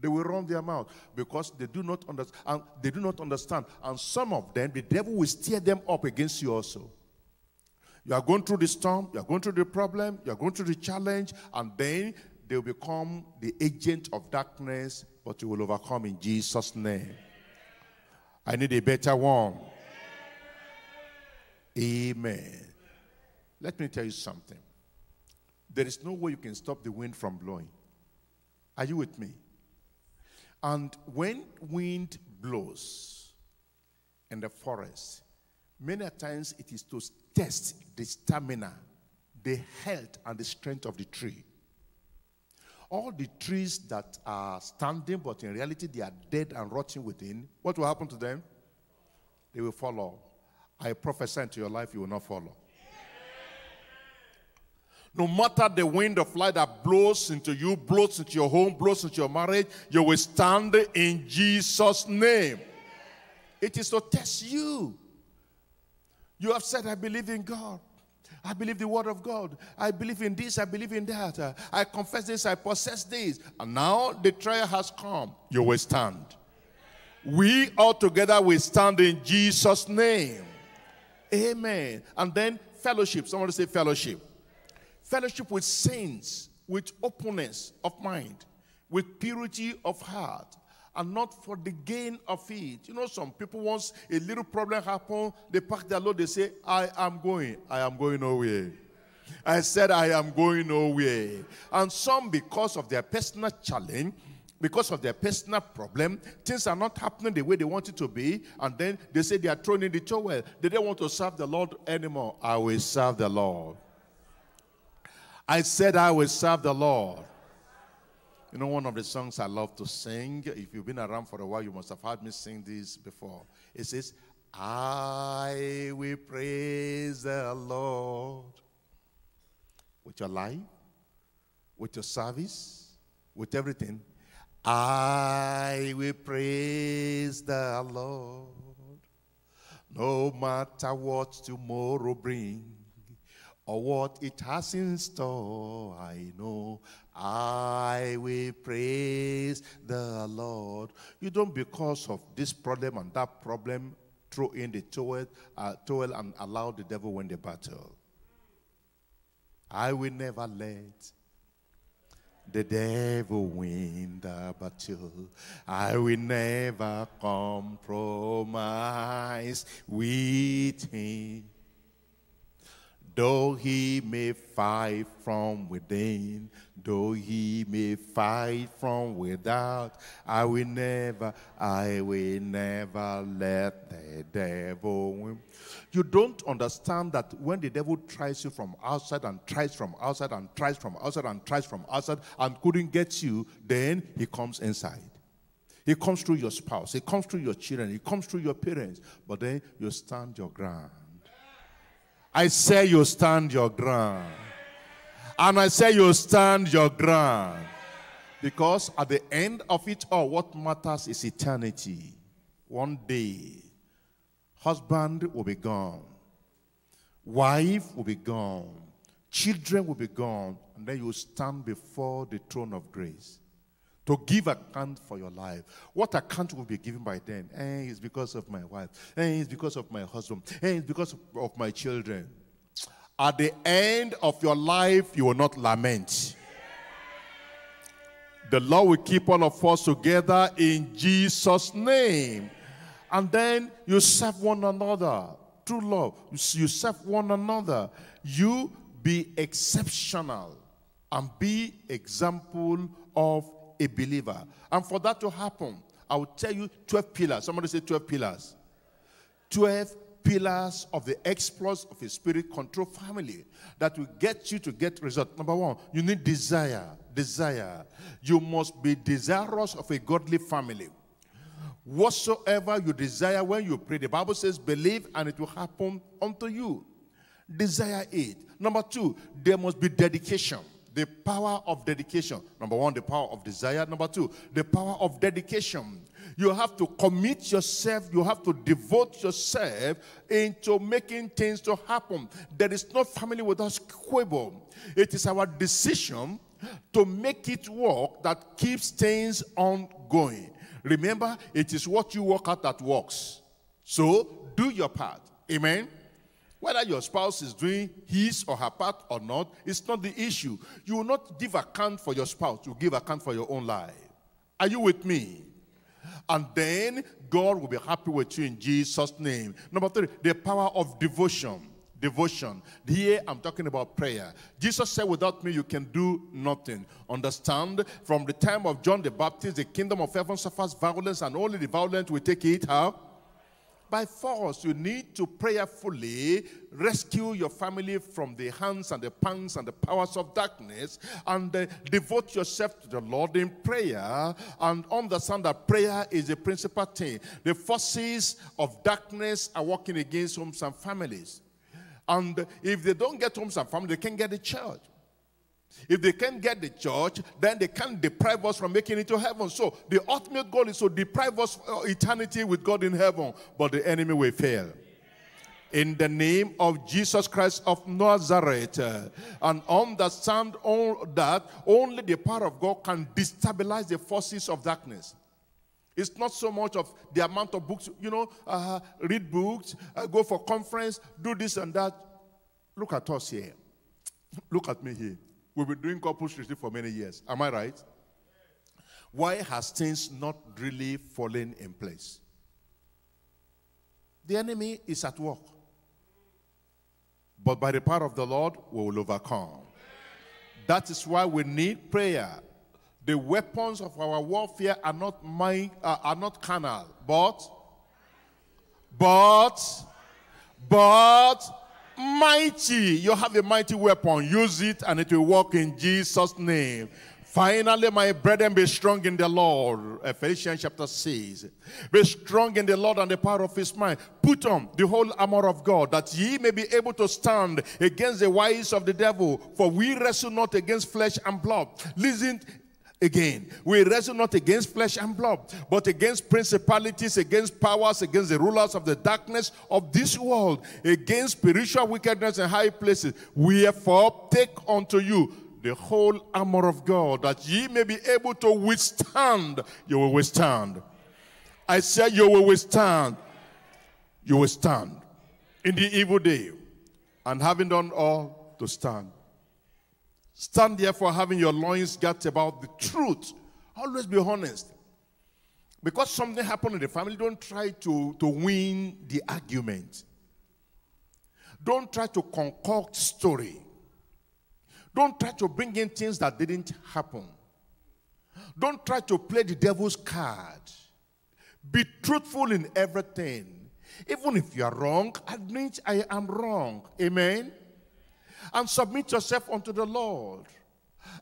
They will run their mouth, because they do not understand. And they do not understand. And some of them, the devil will steer them up against you also. You are going through the storm, you are going through the problem, you are going through the challenge, and then they will become the agent of darkness, but you will overcome in Jesus' name. I need a better one. Amen. Let me tell you something. There is no way you can stop the wind from blowing. Are you with me? And when wind blows in the forest, many times it is to test the stamina, the health, and the strength of the tree. All the trees that are standing, but in reality they are dead and rotting within, what will happen to them? They will fall off. I prophesy into your life, you will not fall off. No matter the wind of life that blows into you, blows into your home, blows into your marriage, you will stand in Jesus' name. It is to test you. You have said, I believe in God. I believe the word of God. I believe in this. I believe in that. I confess this. I possess this. And now the trial has come. You will stand. We all together will stand in Jesus' name. Amen. And then fellowship. Somebody say fellowship. Fellowship with saints, with openness of mind, with purity of heart, and not for the gain of it. You know, some people, once a little problem happens, they pack their load, they say, I am going, I am going nowhere. I said, I am going nowhere. And some, because of their personal challenge, because of their personal problem, things are not happening the way they want it to be, and then they say they are thrown in the towel. They don't want to serve the Lord anymore. I will serve the Lord. I said I will serve the Lord. You know, one of the songs I love to sing, if you've been around for a while, you must have heard me sing this before. It says, I will praise the Lord with your life, with your service, with everything. I will praise the Lord, no matter what tomorrow brings. Or what it has in store, I know I will praise the Lord. You don't, because of this problem and that problem, throw in the towel, uh, towel and allow the devil win the battle. I will never let the devil win the battle. I will never compromise with him. Though he may fight from within, though he may fight from without, I will never, I will never let the devil win. You don't understand that when the devil tries you from outside and tries from outside and tries from outside and tries from outside and couldn't get you, then he comes inside. He comes through your spouse, he comes through your children, he comes through your parents, but then you stand your ground. I say you stand your ground. And I say you stand your ground. Because at the end of it all, what matters is eternity. One day, husband will be gone. Wife will be gone. Children will be gone. And then you will stand before the throne of grace to give account for your life. What account will be given by then? Eh, it's because of my wife. Eh, it's because of my husband. Eh, it's because of my children. At the end of your life, you will not lament. The Lord will keep all of us together in Jesus' name. And then you serve one another. True love. You serve one another. You be exceptional and be example of a believer. And for that to happen, I will tell you twelve pillars. Somebody say twelve pillars. twelve pillars of the exploits of a spirit-controlled family that will get you to get results. Number one, you need desire. Desire. You must be desirous of a godly family. Whatsoever you desire when you pray, the Bible says, believe and it will happen unto you. Desire it. Number two, there must be dedication. The power of dedication. Number one, the power of desire. Number two, the power of dedication. You have to commit yourself. You have to devote yourself into making things to happen. There is no family without squabble. It is our decision to make it work that keeps things ongoing. Remember, it is what you work out that works. So, do your part. Amen. Whether your spouse is doing his or her part or not, it's not the issue. You will not give account for your spouse. You give account for your own life. Are you with me? And then God will be happy with you in Jesus' name. Number three, the power of devotion. Devotion. Here I'm talking about prayer. Jesus said, without me you can do nothing. Understand, from the time of John the Baptist, the kingdom of heaven suffers violence, and only the violent will take it how? By force. You need to prayerfully rescue your family from the hands and the pangs and the powers of darkness, and uh, devote yourself to the Lord in prayer, and understand that prayer is the principal thing. The forces of darkness are working against homes and families. And if they don't get homes and families, they can't get the church. If they can't get the church, then they can't deprive us from making it to heaven. So the ultimate goal is to deprive us of eternity with God in heaven. But the enemy will fail. In the name of Jesus Christ of Nazareth. And understand all that only the power of God can destabilize the forces of darkness. It's not so much of the amount of books, you know, uh, read books, uh, go for conference, do this and that. Look at us here. Look at me here. We've been doing couples retreat for many years. Am I right? Why has things not really fallen in place? The enemy is at work. But by the power of the Lord, we will overcome. That is why we need prayer. The weapons of our warfare are not mind, uh, are not carnal, but, but, but mighty. You have a mighty weapon. Use it and it will work in Jesus' name. Finally, my brethren, be strong in the Lord. Ephesians chapter six. Be strong in the Lord and the power of his might. Put on the whole armor of God, that ye may be able to stand against the wiles of the devil. For we wrestle not against flesh and blood. Listen again, we wrestle not against flesh and blood, but against principalities, against powers, against the rulers of the darkness of this world, against spiritual wickedness in high places. Wherefore, take unto you the whole armor of God, that ye may be able to withstand. You will withstand. I say you will withstand. You will stand in the evil day, and having done all, to stand. Stand therefore, having your loins girt about the truth. Always be honest. Because something happened in the family, don't try to, to win the argument. Don't try to concoct story. Don't try to bring in things that didn't happen. Don't try to play the devil's card. Be truthful in everything. Even if you are wrong, admit I am wrong. Amen? And submit yourself unto the Lord.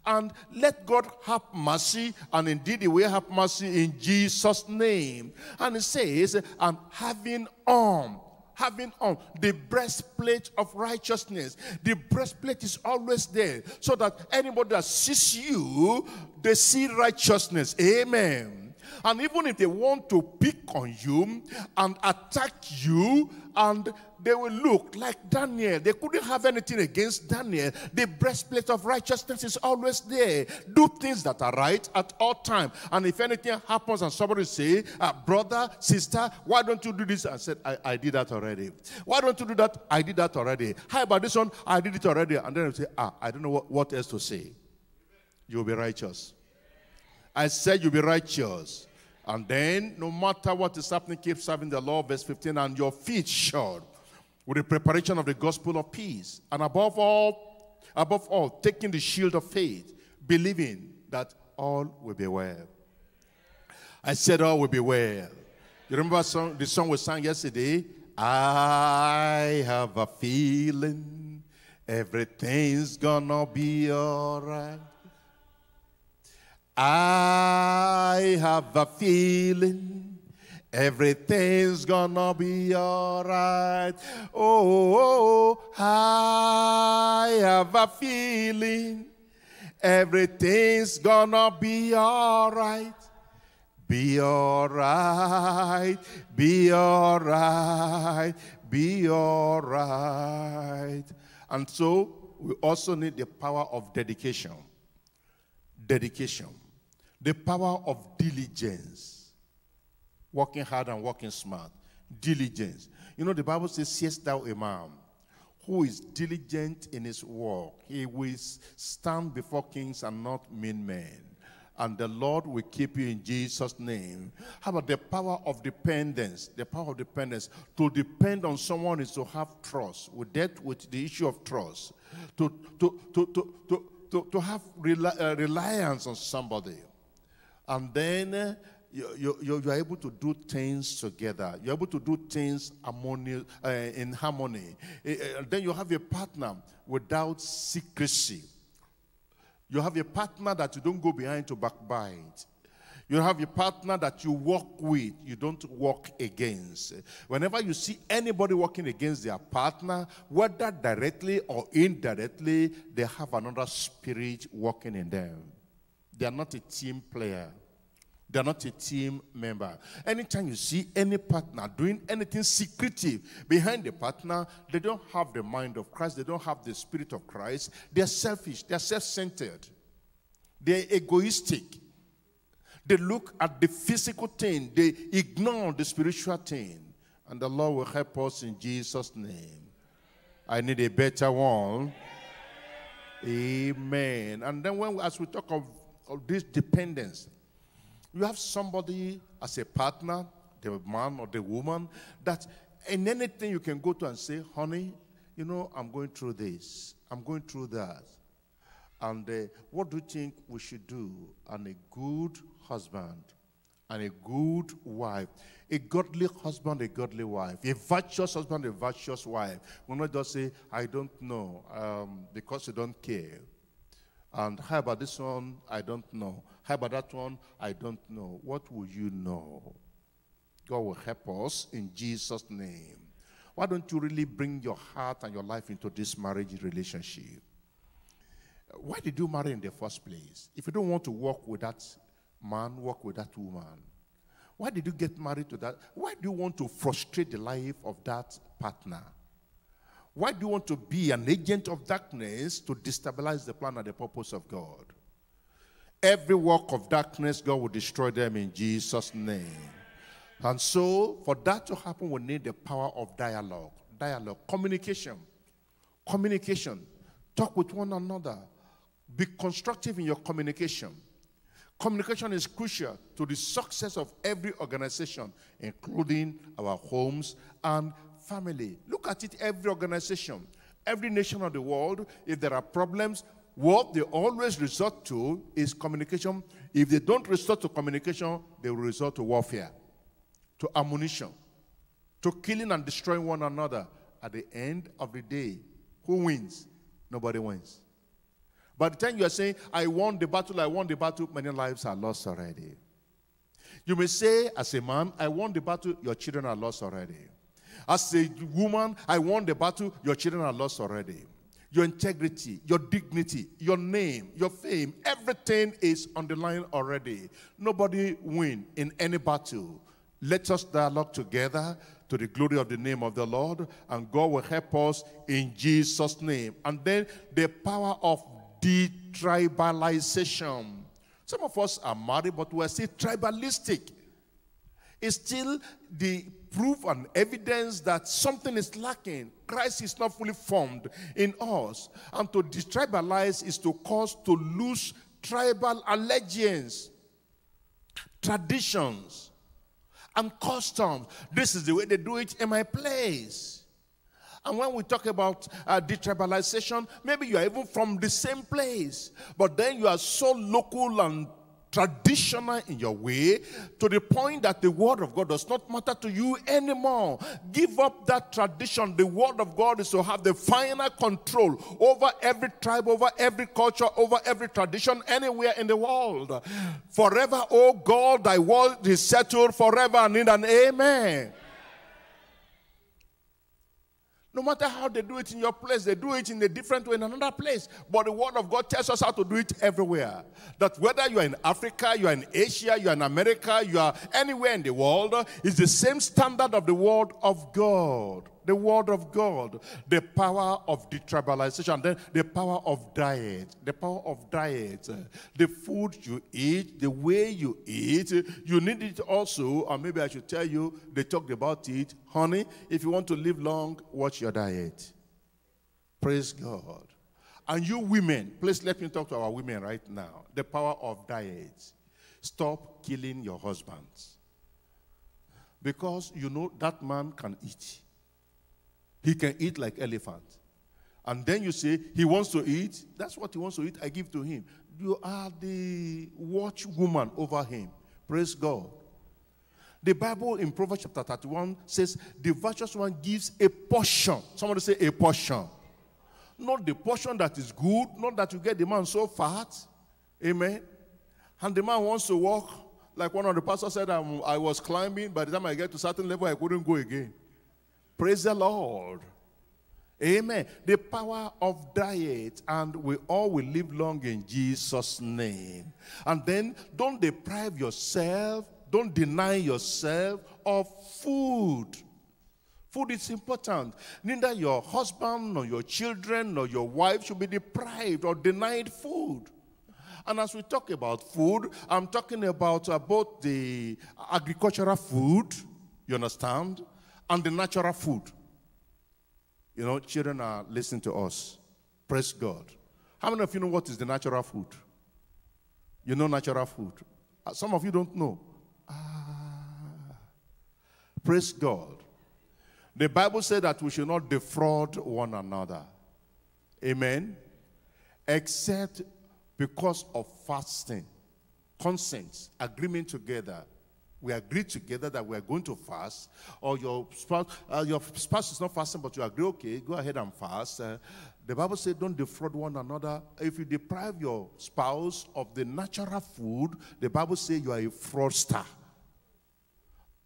And let God have mercy, and indeed he will have mercy in Jesus' name. And it says, and having on, having on the breastplate of righteousness. The breastplate is always there, so that anybody that sees you, they see righteousness. Amen. And even if they want to pick on you and attack you, and they will look like Daniel. They couldn't have anything against Daniel. The breastplate of righteousness is always there. Do things that are right at all times. And if anything happens and somebody say, uh, brother, sister, why don't you do this? I said, I, I did that already. Why don't you do that? I did that already. How about this one? I did it already. And then I say, ah, I don't know what, what else to say. You'll be righteous. I said you'll be righteous. And then, no matter what is happening, keep serving the Lord. Verse fifteen, and your feet shod with the preparation of the gospel of peace. And above all, above all, taking the shield of faith, believing that all will be well. I said all will be well. You remember song, the song we sang yesterday? I have a feeling everything's gonna be all right. I have a feeling everything's gonna be all right. Oh, oh, oh, I have a feeling everything's gonna be all right. Be all right, be all right, be all right. And so we also need the power of dedication. Dedication. The power of diligence. Working hard and working smart. Diligence. You know, the Bible says, seest thou a man who is diligent in his work. He will stand before kings and not mean men. And the Lord will keep you in Jesus' name. How about the power of dependence? The power of dependence. To depend on someone is to have trust. We dealt with the issue of trust. To, to, to, to, to, to, to have rel uh, reliance on somebody. And then uh, you, you, you are able to do things together. You're able to do things harmony, uh, in harmony. Uh, uh, then you have a partner without secrecy. You have a partner that you don't go behind to backbite. You have a partner that you walk with, you don't walk against. Whenever you see anybody walking against their partner, whether directly or indirectly, they have another spirit walking in them. They are not a team player. They are not a team member. Anytime you see any partner doing anything secretive behind the partner, they don't have the mind of Christ. They don't have the spirit of Christ. They are selfish. They are self-centered. They are egoistic. They look at the physical thing. They ignore the spiritual thing. And the Lord will help us in Jesus' name. I need a better one. Amen. And then when, as we talk of, of this dependence, you have somebody as a partner, the man or the woman, that in anything you can go to and say, honey, you know, I'm going through this. I'm going through that. And uh, what do you think we should do? And a good husband and a good wife, a godly husband, a godly wife, a virtuous husband, a virtuous wife, will not just say, I don't know, um, because you don't care. And how about this one? I don't know. How about that one? I don't know. What will you know? God will help us in Jesus' name. Why don't you really bring your heart and your life into this marriage relationship? Why did you marry in the first place? If you don't want to walk with that man, walk with that woman. Why did you get married to that? Why do you want to frustrate the life of that partner? Why do you want to be an agent of darkness to destabilize the plan and the purpose of God? Every work of darkness, God will destroy them in Jesus' name. And so, for that to happen, we need the power of dialogue. Dialogue, communication. Communication. Talk with one another. Be constructive in your communication. Communication is crucial to the success of every organization, including our homes and family. Look at it, every organization, every nation of the world, if there are problems, what they always resort to is communication. If they don't resort to communication, they will resort to warfare, to ammunition, to killing and destroying one another. At the end of the day, who wins? Nobody wins. By the time you are saying, I won the battle, I won the battle, many lives are lost already. You may say, as a man, I won the battle, your children are lost already. As a woman, I won the battle, your children are lost already. Your integrity, your dignity, your name, your fame, everything is on the line already. Nobody wins in any battle. Let us dialogue together to the glory of the name of the Lord, and God will help us in Jesus' name. And then the power of detribalization. Some of us are married, but we are still tribalistic. It's still the proof and evidence that something is lacking. Christ is not fully formed in us. And to detribalize is to cause to lose tribal allegiance, traditions, and customs. This is the way they do it in my place. And when we talk about uh, detribalization, maybe you are even from the same place, but then you are so local and traditional in your way to the point that the word of God does not matter to you anymore. Give up that tradition. The word of God is to have the final control over every tribe, over every culture, over every tradition anywhere in the world. Forever, oh God, thy word is settled forever, and in an amen. No matter how they do it in your place, they do it in a different way in another place. But the word of God tells us how to do it everywhere. That whether you are in Africa, you are in Asia, you are in America, you are anywhere in the world, it's the same standard of the word of God. The word of God. The power of detribalization. Then the power of diet. The power of diet. The food you eat, the way you eat, you need it also. Or maybe I should tell you, they talked about it. Honey, if you want to live long, watch your diet. Praise God. And you women, please let me talk to our women right now. The power of diet. Stop killing your husbands. Because you know that man can eat. He can eat like elephant. And then you say, he wants to eat. That's what he wants to eat. I give to him. You are the watchwoman over him. Praise God. The Bible in Proverbs chapter thirty-one says, the virtuous one gives a portion. Somebody say a portion. Not the portion that is good, not that you get the man so fat. Amen. And the man wants to walk. Like one of the pastors said, I'm, I was climbing. By the time I get to a certain level, I couldn't go again. Praise the Lord. Amen. The power of diet, and we all will live long in Jesus' name. And then don't deprive yourself, don't deny yourself of food. Food is important. Neither your husband, nor your children, nor your wife should be deprived or denied food. And as we talk about food, I'm talking about uh, both the agricultural food, you understand, and the natural food. You know, children are listening to us. Praise God. How many of you know what is the natural food? You know natural food. Some of you don't know. Ah, praise God. The Bible said that we should not defraud one another. Amen. Except because of fasting, consent, agreement together. We agree together that we are going to fast, or your spouse, uh, your spouse is not fasting, but you agree, okay, go ahead and fast. Uh, the Bible says don't defraud one another. If you deprive your spouse of the natural food, the Bible says you are a fraudster.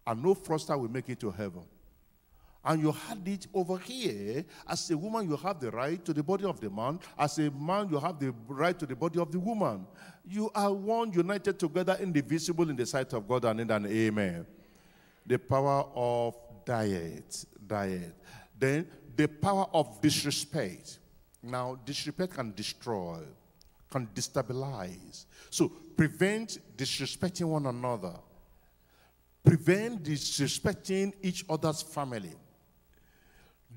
And no fraudster will make it to heaven. And you had it over here. As a woman, you have the right to the body of the man. As a man, you have the right to the body of the woman. You are one, united together, indivisible in the sight of God, and in an amen. The power of diet. Diet. Then, the power of disrespect. Now, disrespect can destroy, can destabilize. So, prevent disrespecting one another. Prevent disrespecting each other's family.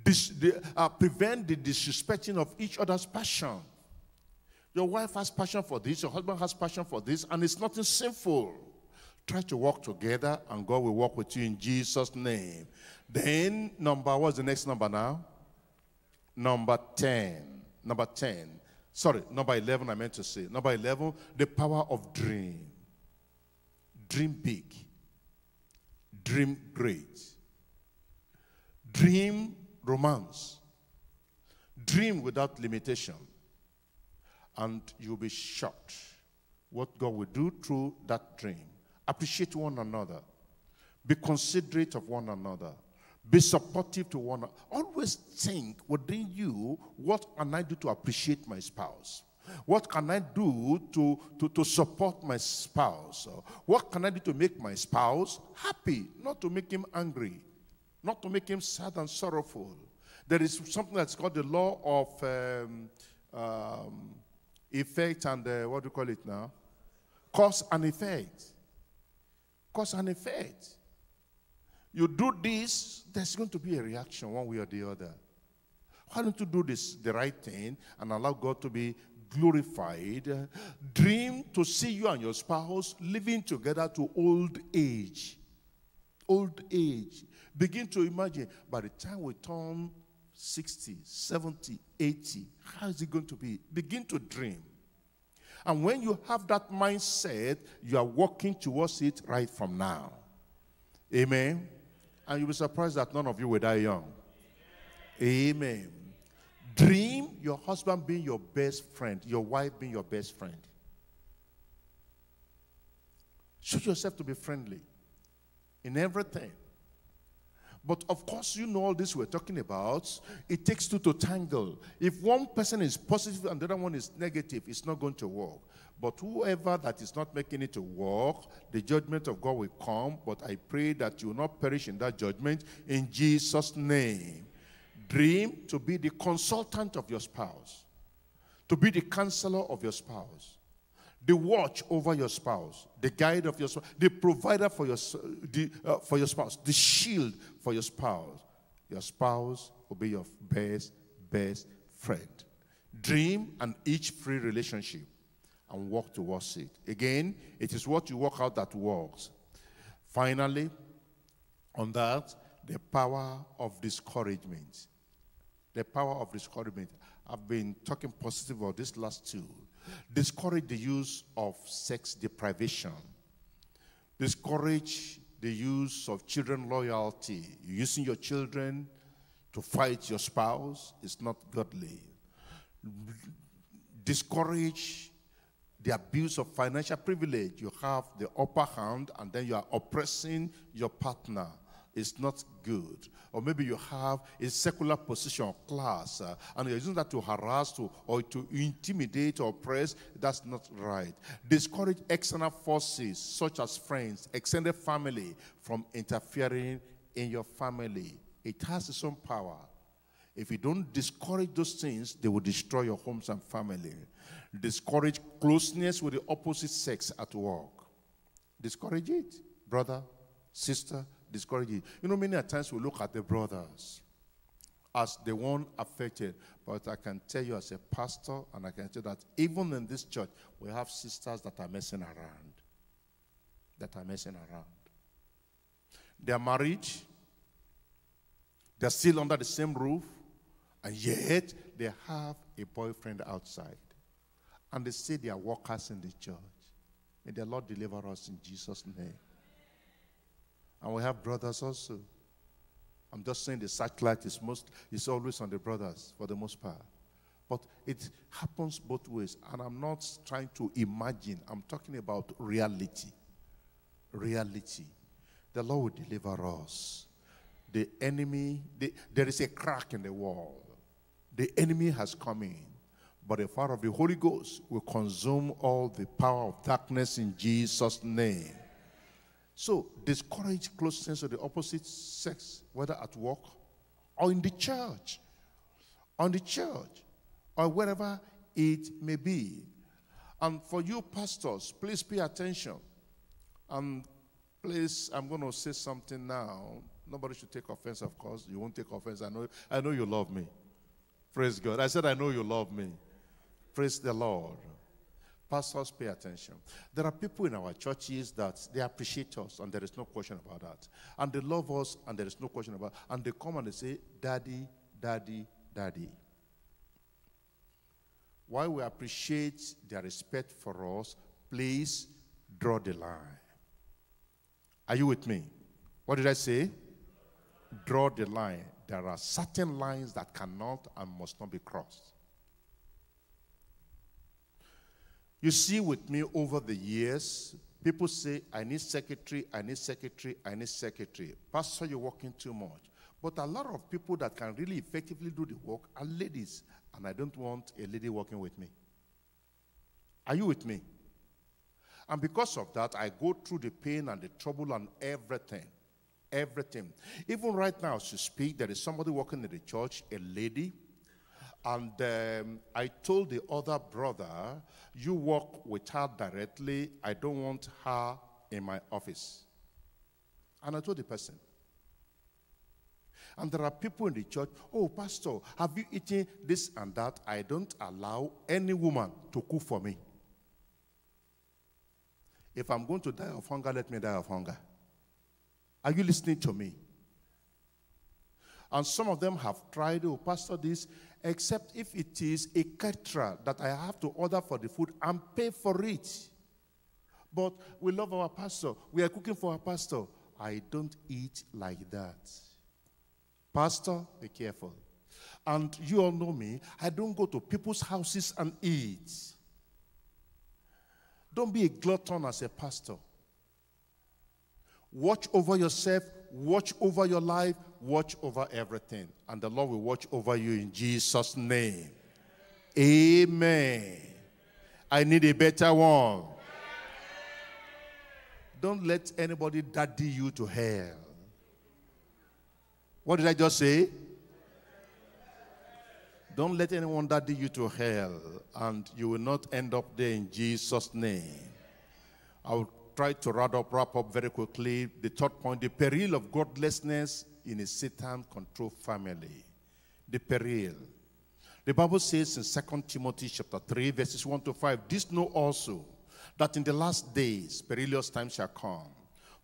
Dis, the, uh, prevent the disrespecting of each other's passion. Your wife has passion for this, your husband has passion for this, and it's nothing sinful. Try to walk together, and God will walk with you in Jesus' name. Then, number, what's the next number now? Number ten. Number ten. Sorry, number eleven I meant to say. Number eleven, the power of dream. Dream big. Dream great. Dream romance. Dream without limitation. And you'll be shocked what God will do through that dream. Appreciate one another. Be considerate of one another. Be supportive to one another. Always think within you, what can I do to appreciate my spouse? What can I do to, to, to support my spouse? What can I do to make my spouse happy? Not to make him angry. Not to make him sad and sorrowful. There is something that's called the law of um, um, effect and, uh, what do you call it now? Cause and effect. Cause and effect. You do this, there's going to be a reaction one way or the other. Why don't you do this, the right thing, and allow God to be glorified? Dream to see you and your spouse living together to old age. Old age. Begin to imagine, by the time we turn sixty, seventy, eighty, how is it going to be? Begin to dream. And when you have that mindset, you are walking towards it right from now. Amen. And you'll be surprised that none of you will die young. Amen. Dream your husband being your best friend, your wife being your best friend. Show yourself to be friendly in everything. But of course, you know all this we're talking about. It takes two to tangle. If one person is positive and the other one is negative, it's not going to work. But whoever that is not making it to work, the judgment of God will come. But I pray that you will not perish in that judgment in Jesus' name. Dream to be the consultant of your spouse, to be the counselor of your spouse, the watch over your spouse, the guide of your spouse, the provider for your, the, uh, for your spouse, the shield for your spouse. Your spouse will be your best, best friend. Dream an itch-free relationship and work towards it. Again, it is what you work out that works. Finally, on that, the power of discouragement. The power of discouragement. I've been talking positive about this last two. Discourage the use of sex deprivation. Discourage the use of children loyalty. Using your children to fight your spouse is not godly. Discourage the abuse of financial privilege. You have the upper hand and then you are oppressing your partner. It's not good. Or maybe you have a secular position or class uh, and you're using that to harass to, or to intimidate or oppress. That's not right. Discourage external forces such as friends, extended family from interfering in your family. It has its own power. If you don't discourage those things, they will destroy your homes and family. Discourage closeness with the opposite sex at work. Discourage it, brother, sister. Discourage it. You know, many times we look at the brothers as the one affected, but I can tell you as a pastor, and I can tell you that even in this church, we have sisters that are messing around. That are messing around. They are married. They are still under the same roof, and yet they have a boyfriend outside. And they say they are workers in the church. May the Lord deliver us in Jesus' name. And we have brothers also. I'm just saying the satellite is most is always on the brothers for the most part. But it happens both ways. And I'm not trying to imagine. I'm talking about reality. Reality. The Lord will deliver us. The enemy, the, there is a crack in the wall. The enemy has come in. But the fire of the Holy Ghost will consume all the power of darkness in Jesus' name. So, discourage closeness to the opposite sex, whether at work or in the church, on the church, or wherever it may be. And for you pastors, please pay attention. And please, I'm going to say something now. Nobody should take offense, of course. You won't take offense. I know, I know you love me. Praise God. I said, I know you love me. Praise the Lord. Pastors, pay attention. There are people in our churches that they appreciate us, and there is no question about that. And they love us, and there is no question about it. And they come and they say, Daddy, Daddy, Daddy. While we appreciate their respect for us, please draw the line. Are you with me? What did I say? Draw the line. There are certain lines that cannot and must not be crossed. You see with me over the years, people say, I need secretary, I need secretary, I need secretary. Pastor, you're working too much. But a lot of people that can really effectively do the work are ladies, and I don't want a lady working with me. Are you with me? And because of that, I go through the pain and the trouble and everything, everything. Even right now, as you speak, there is somebody working in the church, a lady. And um, I told the other brother, you work with her directly. I don't want her in my office. And I told the person. And there are people in the church, oh, pastor, have you eaten this and that? I don't allow any woman to cook for me. If I'm going to die of hunger, let me die of hunger. Are you listening to me? And some of them have tried, oh, pastor, this, except if it is a caterer that I have to order for the food and pay for it. But we love our pastor. We are cooking for our pastor. I don't eat like that. Pastor, be careful. And you all know me. I don't go to people's houses and eat. Don't be a glutton as a pastor. Watch over yourself. Watch over your life. Watch over everything. And the Lord will watch over you in Jesus' name. Amen. Amen. I need a better one. Amen. Don't let anybody daddy you to hell. What did I just say? Don't let anyone daddy you to hell, and you will not end up there in Jesus' name. I will try to wrap up, wrap up very quickly. The third point, the peril of godlessness in a Satan-controlled family. The peril. The Bible says in Second Timothy chapter three, verses one to five, this know also, that in the last days perilous times shall come.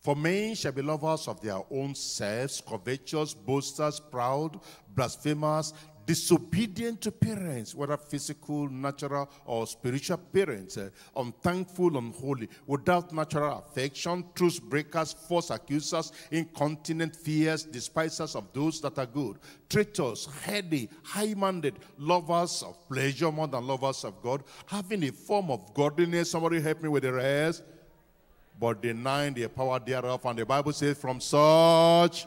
For men shall be lovers of their own selves, covetous, boasters, proud, blasphemers, disobedient to parents, whether physical, natural, or spiritual parents, uh, unthankful, unholy, without natural affection, truth breakers, false accusers, incontinent, fierce, despisers of those that are good, traitors, heady, high-minded, lovers of pleasure more than lovers of God, having a form of godliness. Somebody help me with the rest. But denying the power thereof. And the Bible says, from such...